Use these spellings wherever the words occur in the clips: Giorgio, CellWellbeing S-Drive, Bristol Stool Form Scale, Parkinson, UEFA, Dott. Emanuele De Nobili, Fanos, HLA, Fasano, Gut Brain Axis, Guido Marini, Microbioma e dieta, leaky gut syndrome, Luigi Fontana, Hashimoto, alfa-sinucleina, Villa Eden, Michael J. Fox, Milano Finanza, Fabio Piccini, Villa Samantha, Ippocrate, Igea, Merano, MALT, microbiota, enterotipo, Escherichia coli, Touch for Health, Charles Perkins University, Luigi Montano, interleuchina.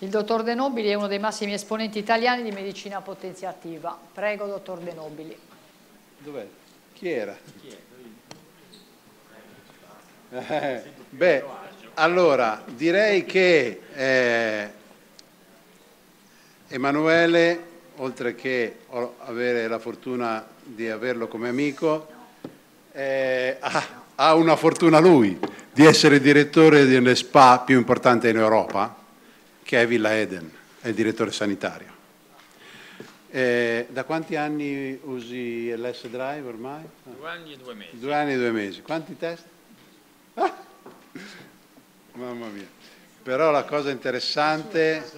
Il dottor De Nobili è uno dei massimi esponenti italiani di medicina potenziativa. Prego, dottor De Nobili. Dov'è? Chi era? Beh, allora, direi che Emanuele, oltre che avere la fortuna di averlo come amico, ha una fortuna lui di essere direttore di una SPA più importante in Europa, che è Villa Eden, è il direttore sanitario. Da quanti anni usi l'S-Drive ormai? 2 anni e 2 mesi. 2 anni e 2 mesi. Quanti test? Ah! Mamma mia. Però la cosa interessante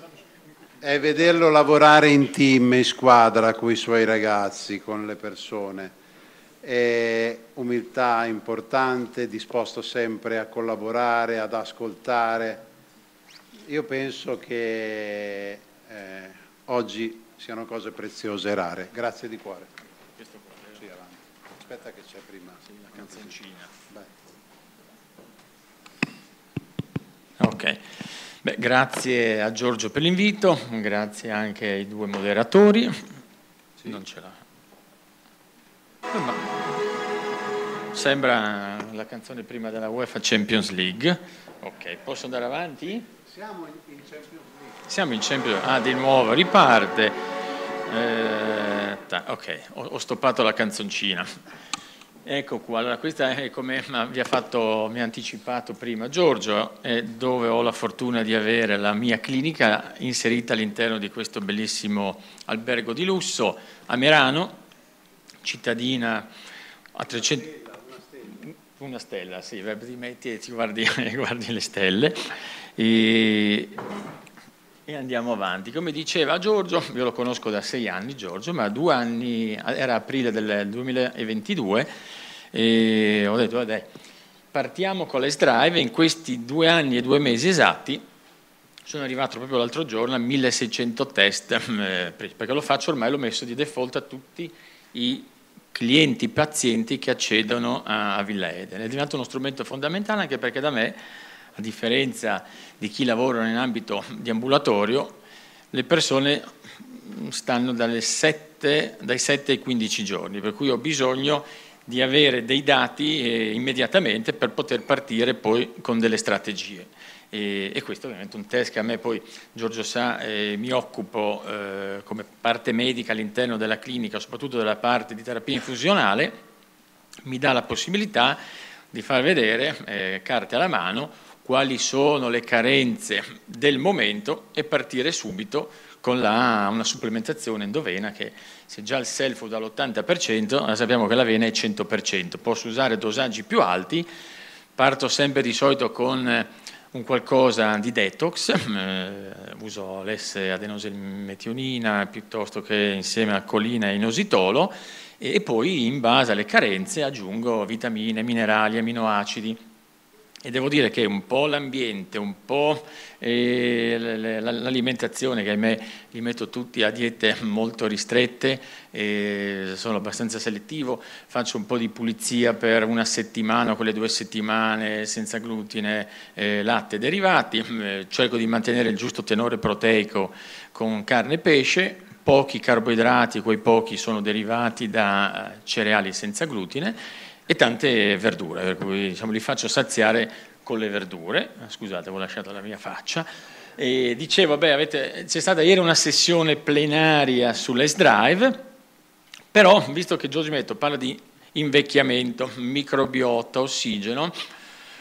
è vederlo lavorare in team, in squadra, con i suoi ragazzi, con le persone. È umiltà importante, disposto sempre a collaborare, ad ascoltare. Io penso che oggi siano cose preziose e rare. Grazie di cuore. Questo qua. Sì, avanti. Aspetta che c'è prima. Sì, la canzoncina. Vai. Ok. Beh, grazie a Giorgio per l'invito, grazie anche ai 2 moderatori. Sì. Non ce l'ha. No. Sembra la canzone prima della UEFA Champions League. Ok, posso andare avanti? Siamo in Champions League. Siamo in Champions League. Ah, di nuovo, riparte. Ok, ho stoppato la canzoncina. Ecco qua, allora questa è come mi ha anticipato prima Giorgio, dove ho la fortuna di avere la mia clinica inserita all'interno di questo bellissimo albergo di lusso a Merano, cittadina a 300... Una stella, sì, ti metti e ti guardi le stelle e andiamo avanti. Come diceva Giorgio, io lo conosco da 6 anni Giorgio, ma 2 anni, era aprile del 2022, e ho detto vabbè, partiamo con l'S-Drive. In questi 2 anni e 2 mesi esatti sono arrivato proprio l'altro giorno a 1600 test, perché lo faccio ormai, l'ho messo di default a tutti i clienti, pazienti che accedono a Villa Eden. È diventato uno strumento fondamentale anche perché da me, a differenza di chi lavora in ambito di ambulatorio, le persone stanno dai 7 ai 15 giorni, per cui ho bisogno di avere dei dati immediatamente per poter partire poi con delle strategie. E questo ovviamente un test che a me poi, Giorgio sa, mi occupo come parte medica all'interno della clinica, soprattutto della parte di terapia infusionale, mi dà la possibilità di far vedere, carte alla mano, quali sono le carenze del momento e partire subito con una supplementazione endovena che, se già il self-food all'80%, sappiamo che l'avena è 100%, posso usare dosaggi più alti, parto sempre di solito con un qualcosa di detox, uso l'S-adenosilmetionina piuttosto che insieme a colina e inositolo, e poi in base alle carenze aggiungo vitamine, minerali, aminoacidi. E devo dire che un po' l'ambiente, un po' l'alimentazione, che ahimè li metto tutti a diete molto ristrette, sono abbastanza selettivo, faccio un po' di pulizia per 1 settimana, quelle 2 settimane senza glutine, latte e derivati, cerco di mantenere il giusto tenore proteico con carne e pesce, pochi carboidrati, quei pochi sono derivati da cereali senza glutine, e tante verdure, per cui diciamo, li faccio saziare con le verdure. Scusate, ho lasciato la mia faccia. E dicevo, beh, c'è stata ieri una sessione plenaria sull'S-Drive, però visto che Giorgio Metto parla di invecchiamento, microbiota, ossigeno,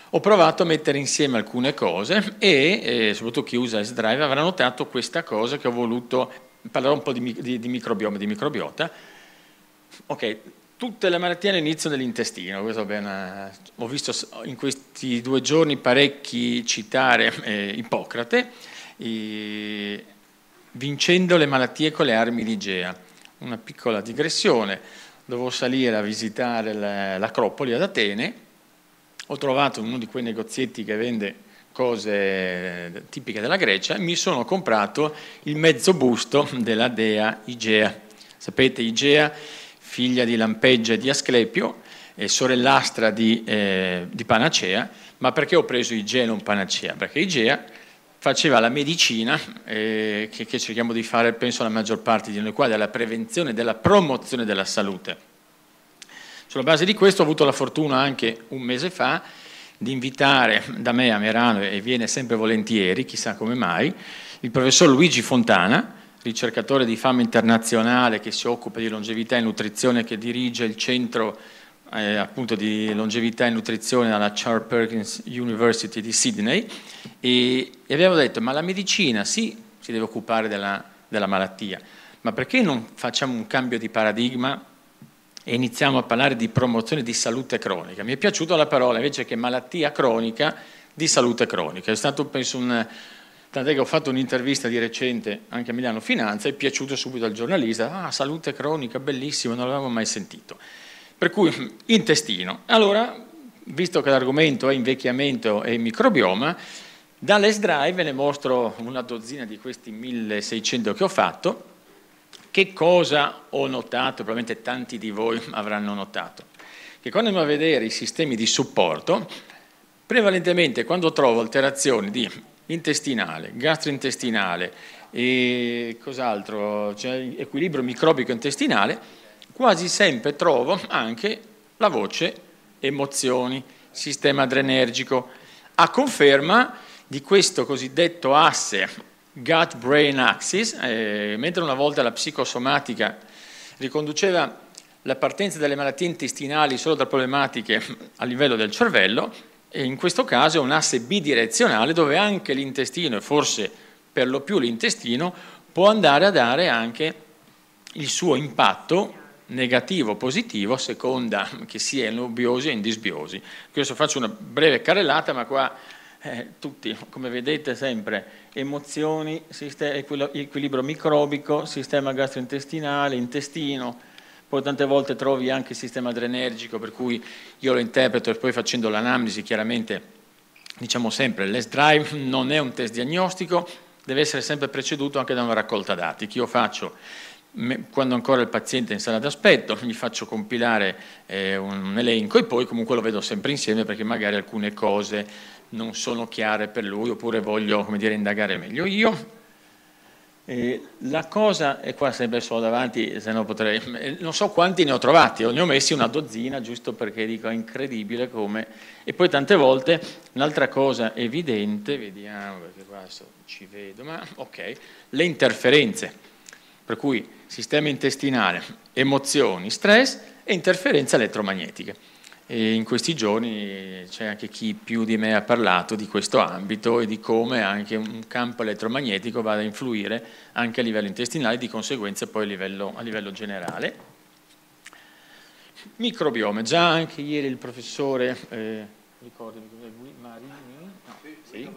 ho provato a mettere insieme alcune cose e soprattutto chi usa S-Drive avrà notato questa cosa che ho voluto, parlerò un po' di microbioma, di microbiota. Ok. Tutte le malattie all'inizio dell'intestino, questo bene, ho visto in questi 2 giorni parecchi citare Ippocrate, vincendo le malattie con le armi di Igea. Una piccola digressione, dovevo salire a visitare l'Acropoli ad Atene, ho trovato uno di quei negozietti che vende cose tipiche della Grecia e mi sono comprato il mezzo busto della dea Igea. Sapete, Igea, figlia di Lampeggia e di Asclepio, sorellastra di Panacea, ma perché ho preso Igea e non Panacea? Perché Igea faceva la medicina che cerchiamo di fare, penso, la maggior parte di noi qua, della prevenzione e della promozione della salute. Sulla base di questo ho avuto la fortuna anche un mese fa di invitare da me a Merano, e viene sempre volentieri, chissà come mai, il professor Luigi Fontana, ricercatore di fama internazionale che si occupa di longevità e nutrizione, che dirige il centro appunto di longevità e nutrizione alla Charles Perkins University di Sydney, e abbiamo detto: ma la medicina sì, si deve occupare della malattia, ma perché non facciamo un cambio di paradigma e iniziamo a parlare di promozione di salute cronica? Mi è piaciuta la parola, invece che malattia cronica, di salute cronica. È stato, penso, tant'è che ho fatto un'intervista di recente anche a Milano Finanza e è piaciuto subito al giornalista: ah, salute cronica, bellissimo, non l'avevamo mai sentito. Per cui, intestino. Allora, visto che l'argomento è invecchiamento e microbioma, dall'S-Drive ve ne mostro una dozzina di questi 1600 che ho fatto. Che cosa ho notato? Probabilmente tanti di voi avranno notato che quando andiamo a vedere i sistemi di supporto, prevalentemente quando trovo alterazioni di intestinale, gastrointestinale e cos'altro, cioè equilibrio microbico intestinale, quasi sempre trovo anche la voce emozioni, sistema adrenergico, a conferma di questo cosiddetto asse Gut Brain Axis. Mentre una volta la psicosomatica riconduceva la partenza delle malattie intestinali solo da problematiche a livello del cervello, e in questo caso è un asse bidirezionale dove anche l'intestino, e forse per lo più l'intestino, può andare a dare anche il suo impatto negativo o positivo a seconda che sia in obiosi e in disbiosi. Adesso faccio una breve carrellata, ma qua tutti, come vedete sempre, emozioni, equilibrio microbico, sistema gastrointestinale, intestino, poi tante volte trovi anche il sistema adrenergico, per cui io lo interpreto, e poi facendo l'analisi chiaramente diciamo sempre l'S-Drive non è un test diagnostico, deve essere sempre preceduto anche da una raccolta dati che io faccio quando ancora il paziente è in sala d'aspetto. Gli faccio compilare un elenco e poi comunque lo vedo sempre insieme, perché magari alcune cose non sono chiare per lui, oppure voglio, come dire, indagare meglio io. La cosa, e qua sempre sono davanti, se no potrei, non so quanti ne ho trovati, ne ho messi una dozzina, giusto perché dico è incredibile come. E poi tante volte un'altra cosa evidente, vediamo perché qua ci vedo, ma ok, le interferenze. Per cui sistema intestinale, emozioni, stress e interferenze elettromagnetiche. E in questi giorni c'è anche chi più di me ha parlato di questo ambito e di come anche un campo elettromagnetico vada a influire anche a livello intestinale e di conseguenza poi a livello generale. Microbiome, già anche ieri il professore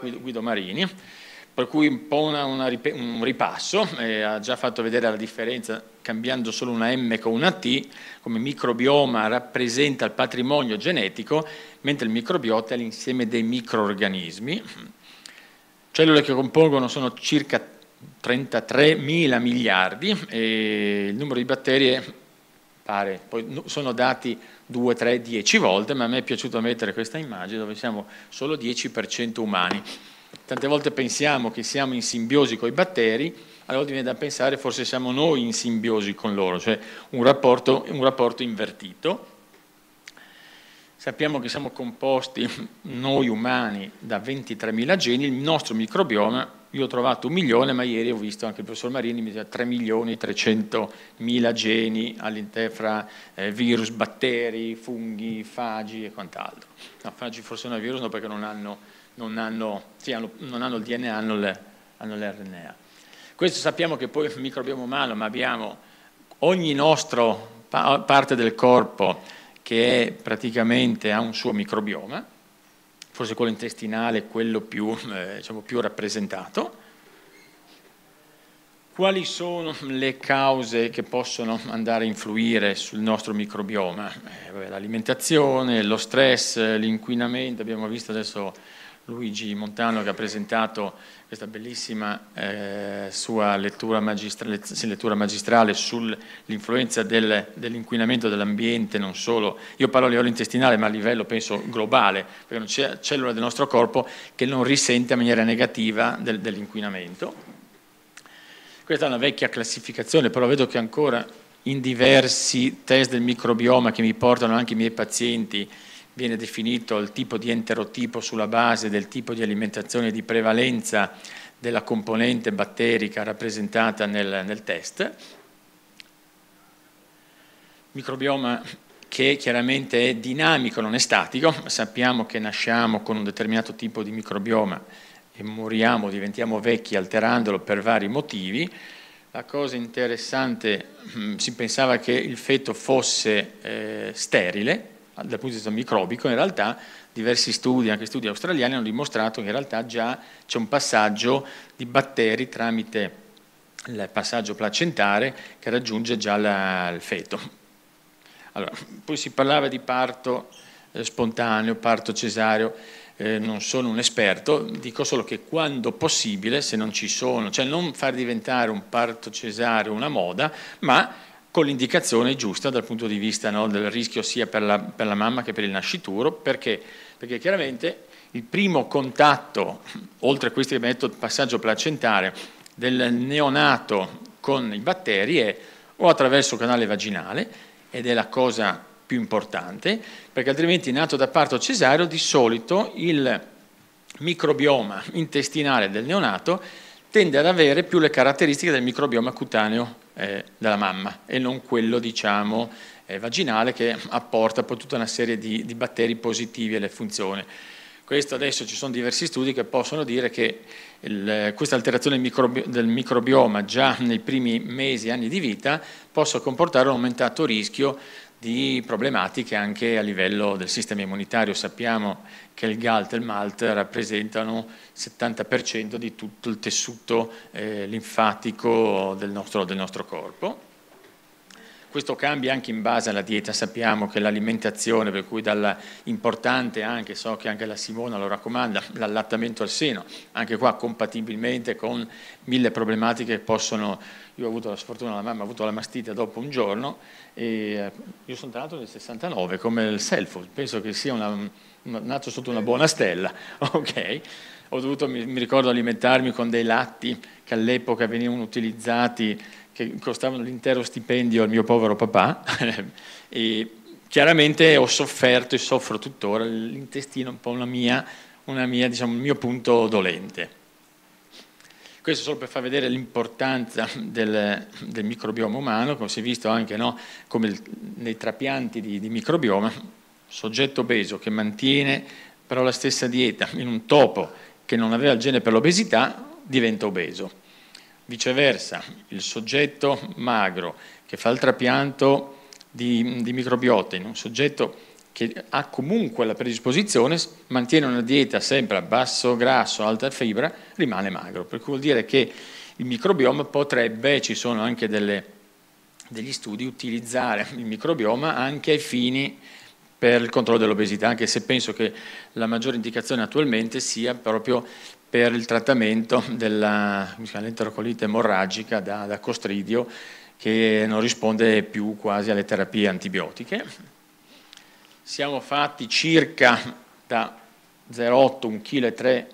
Guido Marini, per cui un po' un ripasso, ha già fatto vedere la differenza cambiando solo una M con una T, come microbioma rappresenta il patrimonio genetico, mentre il microbiota è l'insieme dei microorganismi. Cellule che compongono sono circa 33.000 miliardi e il numero di batterie pare, poi sono dati 2, 3, 10 volte, ma a me è piaciuto mettere questa immagine dove siamo solo 10% umani. Tante volte pensiamo che siamo in simbiosi con i batteri, allora viene da pensare forse siamo noi in simbiosi con loro, cioè un rapporto invertito. Sappiamo che siamo composti, noi umani, da 23.000 geni, il nostro microbioma, io ho trovato 1 milione, ma ieri ho visto anche il professor Marini, mi diceva 3.300.000 geni all'interno fra virus, batteri, funghi, fagi e quant'altro. No, fagi forse non è virus, no, perché non hanno il DNA, hanno l'RNA. Questo sappiamo che poi è un microbioma umano, ma abbiamo ogni nostro parte del corpo che praticamente ha un suo microbioma, forse quello intestinale è quello più rappresentato. Quali sono le cause che possono andare a influire sul nostro microbioma? L'alimentazione, lo stress, l'inquinamento, abbiamo visto adesso Luigi Montano, che ha presentato questa bellissima sua lettura magistrale sull'influenza dell'inquinamento dell'ambiente, non solo, io parlo a livello intestinale ma a livello penso globale, perché non c'è cellula del nostro corpo che non risente in maniera negativa dell'inquinamento. Questa è una vecchia classificazione, però vedo che ancora in diversi test del microbioma che mi portano anche i miei pazienti viene definito il tipo di enterotipo sulla base del tipo di alimentazione di prevalenza della componente batterica rappresentata nel test. Microbioma che chiaramente è dinamico, non è statico, sappiamo che nasciamo con un determinato tipo di microbioma e moriamo, diventiamo vecchi alterandolo per vari motivi. La cosa interessante, si pensava che il feto fosse sterile dal punto di vista microbico, in realtà diversi studi, anche studi australiani, hanno dimostrato che in realtà già c'è un passaggio di batteri tramite il passaggio placentare che raggiunge già il feto. Allora, poi si parlava di parto spontaneo, parto cesareo, non sono un esperto, dico solo che quando possibile, se non ci sono, cioè non far diventare un parto cesareo una moda, ma con l'indicazione giusta dal punto di vista del rischio sia per la mamma che per il nascituro, perché chiaramente il primo contatto, oltre a questo che abbiamo detto, il passaggio placentare del neonato con i batteri è o attraverso il canale vaginale, ed è la cosa più importante, perché altrimenti nato da parto cesareo di solito il microbioma intestinale del neonato tende ad avere più le caratteristiche del microbioma cutaneo della mamma e non quello, diciamo, vaginale, che apporta poi tutta una serie di batteri positivi alle funzioni. Questo adesso ci sono diversi studi che possono dire che questa alterazione del microbioma già nei primi mesi e anni di vita possa comportare un aumentato rischio di problematiche anche a livello del sistema immunitario. Sappiamo che il GALT e il MALT rappresentano il 70% di tutto il tessuto linfatico del nostro corpo. Questo cambia anche in base alla dieta, sappiamo che l'alimentazione, per cui dalla importante anche, so che anche la Simona lo raccomanda, l'allattamento al seno, anche qua compatibilmente con mille problematiche che possono. Io ho avuto la sfortuna, la mamma ha avuto la mastite dopo un giorno, e io sono nato nel 69 come il self, penso che sia nato sotto una buona stella, ok? Ho dovuto, mi ricordo, alimentarmi con dei latti che all'epoca venivano utilizzati, che costavano l'intero stipendio al mio povero papà, e chiaramente ho sofferto e soffro tuttora, l'intestino è un po' diciamo, il mio punto dolente. Questo solo per far vedere l'importanza del microbioma umano, come si è visto anche, no, come nei trapianti di microbioma, soggetto obeso che mantiene però la stessa dieta in un topo che non aveva il gene per l'obesità diventa obeso. Viceversa, il soggetto magro che fa il trapianto di microbiota in un soggetto che ha comunque la predisposizione, mantiene una dieta sempre a basso grasso, alta fibra, rimane magro. Per cui vuol dire che il microbioma potrebbe, ci sono anche degli studi, utilizzare il microbioma anche ai fini per il controllo dell'obesità, anche se penso che la maggiore indicazione attualmente sia proprio per il trattamento dell'enterocolite emorragica da costridio, che non risponde più quasi alle terapie antibiotiche. Siamo fatti circa da 0,8–1,3 kg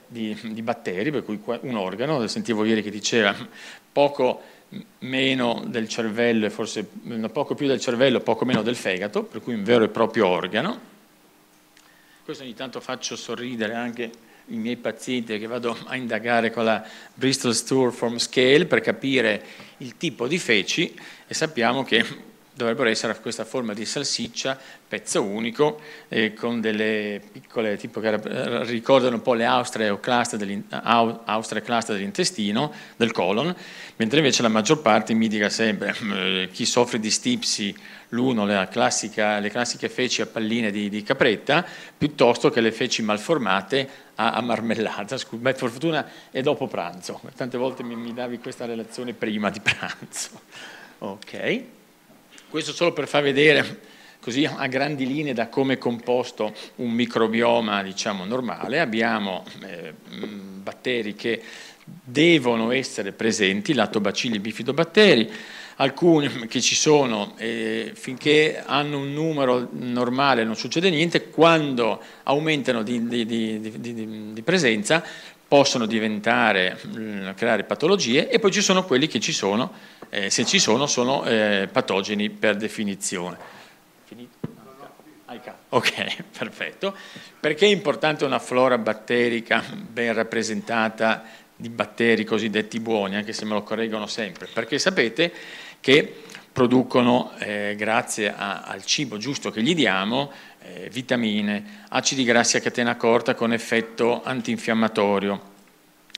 di batteri, per cui un organo, sentivo ieri che diceva poco meno del cervello e forse poco più del cervello, poco meno del fegato, per cui un vero e proprio organo. Questo ogni tanto faccio sorridere anche i miei pazienti che vado a indagare con la Bristol Stool Form Scale per capire il tipo di feci, e sappiamo che dovrebbero essere questa forma di salsiccia, pezzo unico, con delle piccole, tipo che ricordano un po' le austre o claste dell'intestino, del colon, mentre invece la maggior parte mi dica sempre, chi soffre di stipsi, l'uno, le classiche feci a palline di capretta, piuttosto che le feci malformate a marmellata. Scusa, ma per fortuna è dopo pranzo, tante volte mi davi questa relazione prima di pranzo. Ok. Questo solo per far vedere Così a grandi linee da come è composto un microbioma, diciamo, normale, abbiamo batteri che devono essere presenti, lattobacilli, bifidobatteri, alcuni che ci sono finché hanno un numero normale non succede niente, quando aumentano di presenza possono diventare, creare patologie, e poi ci sono quelli che ci sono, se ci sono, sono patogeni per definizione. Ok, perfetto. Perché è importante una flora batterica ben rappresentata di batteri cosiddetti buoni, anche se me lo correggono sempre? Perché sapete che producono, grazie al cibo giusto che gli diamo, vitamine, acidi grassi a catena corta con effetto antinfiammatorio,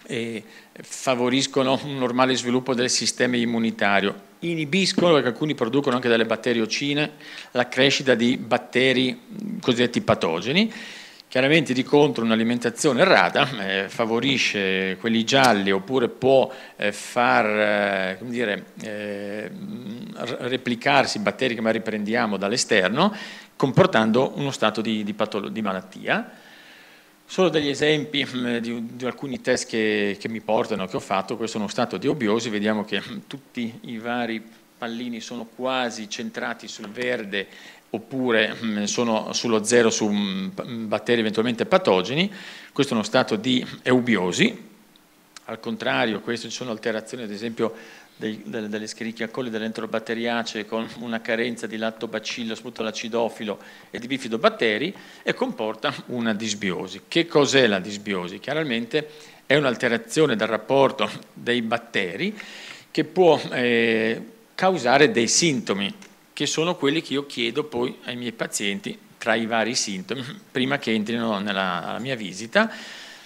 e favoriscono un normale sviluppo del sistema immunitario, inibiscono, perché alcuni producono anche delle batteriocine, la crescita di batteri cosiddetti patogeni. Chiaramente di contro un'alimentazione errata favorisce quelli gialli, oppure può replicarsi batteri che magari prendiamo dall'esterno, comportando uno stato di malattia. Solo degli esempi di alcuni test che mi portano, che ho fatto. Questo è uno stato di obiosi, vediamo che tutti i vari pallini sono quasi centrati sul verde, oppure sono sullo zero su batteri eventualmente patogeni. Questo è uno stato di eubiosi. Al contrario, queste ci sono alterazioni, ad esempio, delle Escherichia coli, delle enterobatteriacee, con una carenza di lattobacillo, soprattutto l'acidofilo, e di bifidobatteri, e comporta una disbiosi. Che cos'è la disbiosi? Chiaramente è un'alterazione del rapporto dei batteri che può causare dei sintomi, che sono quelli che io chiedo poi ai miei pazienti, tra i vari sintomi, prima che entrino alla mia visita,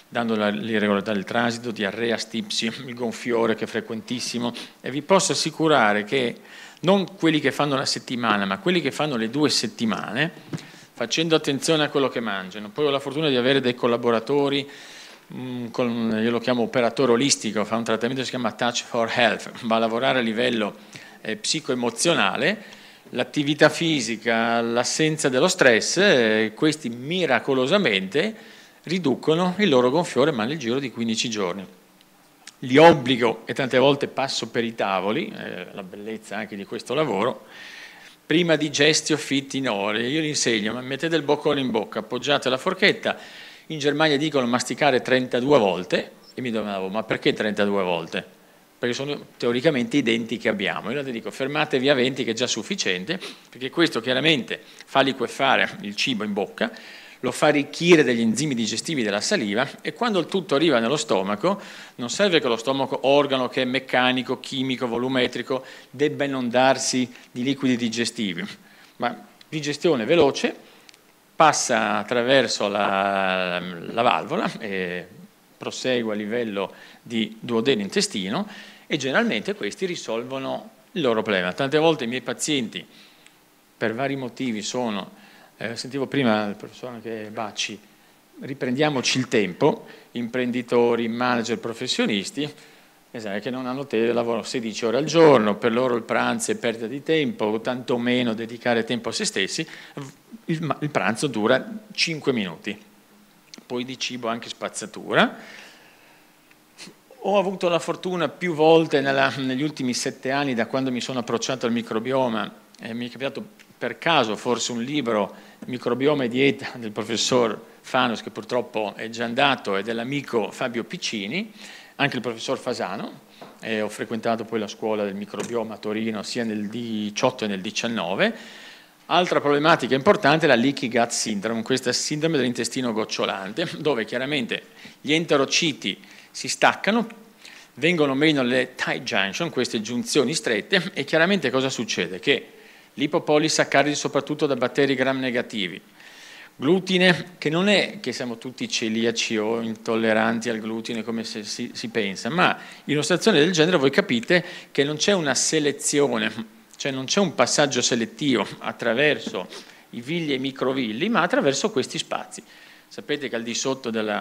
dando l'irregolarità del transito, diarrea, stipsi, il gonfiore, che è frequentissimo. E vi posso assicurare che non quelli che fanno la settimana, ma quelli che fanno le 2 settimane, facendo attenzione a quello che mangiano. Poi ho la fortuna di avere dei collaboratori, io lo chiamo operatore olistico, fa un trattamento che si chiama Touch for Health, va a lavorare a livello psicoemozionale. L'attività fisica, l'assenza dello stress, questi miracolosamente riducono il loro gonfiore, ma nel giro di 15 giorni. Li obbligo, e tante volte passo per i tavoli, la bellezza anche di questo lavoro, prima digestio fit in ore. Io li insegno, ma mettete il boccone in bocca, appoggiate la forchetta. In Germania dicono masticare 32 volte, e mi domandavo, ma perché 32 volte? Perché sono teoricamente i denti che abbiamo. Io ti dico, fermatevi a 20, che è già sufficiente, perché questo chiaramente fa liquefare il cibo in bocca, lo fa arricchire degli enzimi digestivi della saliva, e quando il tutto arriva nello stomaco, non serve che lo stomaco, organo che è meccanico, chimico, volumetrico, debba inondarsi di liquidi digestivi, ma digestione veloce, passa attraverso la valvola e prosegue a livello di duodeno-intestino, e generalmente questi risolvono il loro problema. Tante volte i miei pazienti, per vari motivi, sono, sentivo prima il professor Bacci, riprendiamoci il tempo, imprenditori, manager, professionisti, che non hanno lavorano 16 ore al giorno, per loro il pranzo è perdita di tempo, o tantomeno dedicare tempo a se stessi. Il pranzo dura 5 minuti, poi di cibo anche spazzatura. Ho avuto la fortuna più volte negli ultimi 7 anni, da quando mi sono approcciato al microbioma, mi è capitato per caso forse un libro, Microbioma e dieta, del professor Fanos, che purtroppo è già andato, e dell'amico Fabio Piccini, anche il professor Fasano. Ho frequentato poi la scuola del microbioma a Torino sia nel 18 che nel 19. Altra problematica importante è la leaky gut syndrome, questa sindrome dell'intestino gocciolante, dove chiaramente gli enterociti si staccano, vengono meno le tight junction, queste giunzioni strette, e chiaramente cosa succede? Che lipopolisaccaridi, soprattutto da batteri gram negativi, glutine, che non è che siamo tutti celiaci o intolleranti al glutine come si pensa, ma in una situazione del genere voi capite che non c'è una selezione, cioè non c'è un passaggio selettivo attraverso i villi e i microvilli, ma attraverso questi spazi. Sapete che al di sotto degli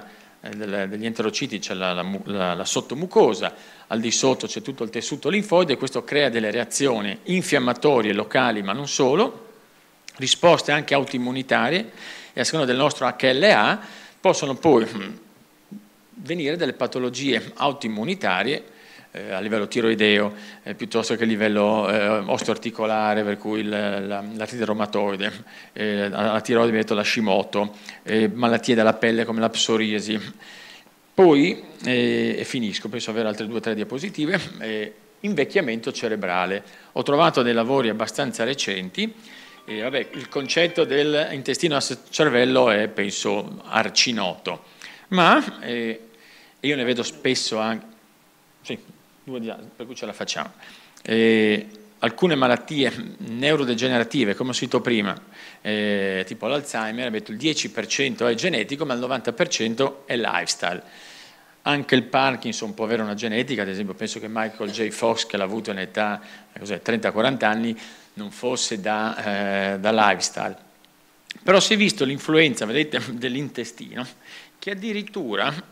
enterociti c'è la sottomucosa, al di sotto c'è tutto il tessuto linfoide, e questo crea delle reazioni infiammatorie locali, ma non solo, risposte anche autoimmunitarie e a seconda del nostro HLA possono poi venire delle patologie autoimmunitarie a livello tiroideo piuttosto che a livello osteoarticolare, per cui l'artrite reumatoide, la tiroide mi ha detto la Hashimoto, malattie della pelle come la psoriasi. Poi, e finisco, penso avere altre 2 o 3 diapositive, invecchiamento cerebrale. Ho trovato dei lavori abbastanza recenti, e vabbè, il concetto dell'intestino al cervello è, penso, arcinoto, ma io ne vedo spesso anche, sì, per cui ce la facciamo, alcune malattie neurodegenerative, come ho citato prima, tipo l'Alzheimer, il 10% è genetico, ma il 90% è lifestyle. Anche il Parkinson può avere una genetica, ad esempio penso che Michael J. Fox, che l'ha avuto in età 30-40 anni, non fosse da lifestyle. Però si è visto l'influenza, vedete, dell'intestino, che addirittura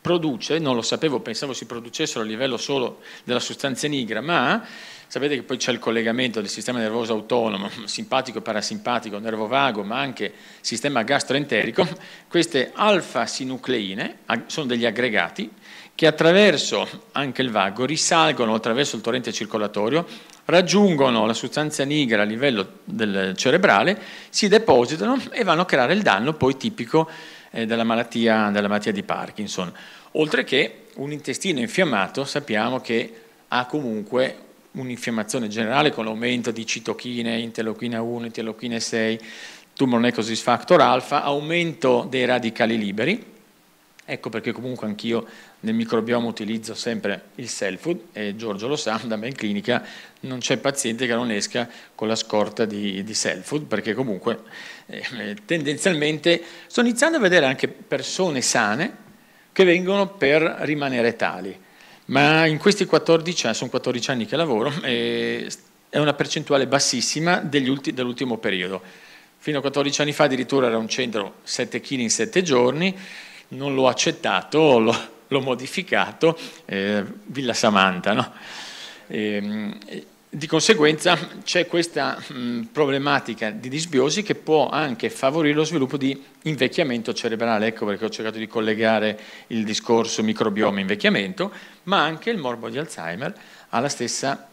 produce, non lo sapevo, pensavo si producessero a livello solo della sostanza nigra, ma sapete che poi c'è il collegamento del sistema nervoso autonomo, simpatico, parasimpatico, nervo vago, ma anche sistema gastroenterico. Queste alfa-sinucleine sono degli aggregati che attraverso anche il vago risalgono attraverso il torrente circolatorio, raggiungono la sostanza nigra a livello del cerebrale, si depositano e vanno a creare il danno poi tipico della malattia di Parkinson. Oltre che un intestino infiammato sappiamo che ha comunque un'infiammazione generale con l'aumento di citochine, interleuchina 1, interleuchina 6, tumor necrosis factor alfa, aumento dei radicali liberi. Ecco perché comunque anch'io nel microbioma utilizzo sempre il cell food, e Giorgio lo sa, da me in clinica non c'è paziente che non esca con la scorta di cell food, perché comunque tendenzialmente sto iniziando a vedere anche persone sane che vengono per rimanere tali, ma in questi 14 anni, sono 14 anni che lavoro, è una percentuale bassissima dell'ultimo periodo. Fino a 14 anni fa addirittura era un centro 7 kg in 7 giorni, non l'ho accettato, l'ho modificato, Villa Samantha. No? Di conseguenza c'è questa problematica di disbiosi che può anche favorire lo sviluppo di invecchiamento cerebrale, ecco perché ho cercato di collegare il discorso microbioma-invecchiamento, ma anche il morbo di Alzheimer ha la stessa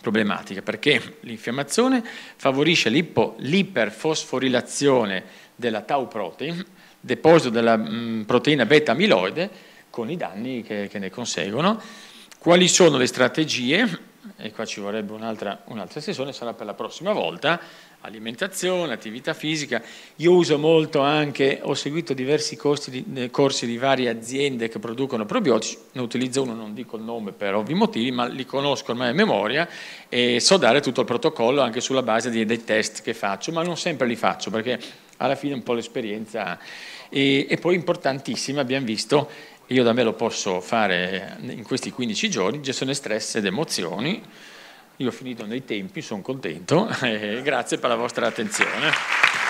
problematica, perché l'infiammazione favorisce l'iperfosforilazione della tau protein, deposito della proteina beta-amiloide, con i danni che ne conseguono. Quali sono le strategie? E qua ci vorrebbe un'altra sessione, sarà per la prossima volta. Alimentazione, attività fisica. Io uso molto anche, ho seguito diversi corsi di varie aziende che producono probiotici, ne utilizzo uno, non dico il nome per ovvi motivi, ma li conosco ormai a memoria e so dare tutto il protocollo anche sulla base dei test che faccio, ma non sempre li faccio perché alla fine un po' l'esperienza. E poi importantissima, abbiamo visto, io da me lo posso fare in questi 15 giorni, gestione stress ed emozioni. Io ho finito nei tempi, sono contento, grazie per la vostra attenzione.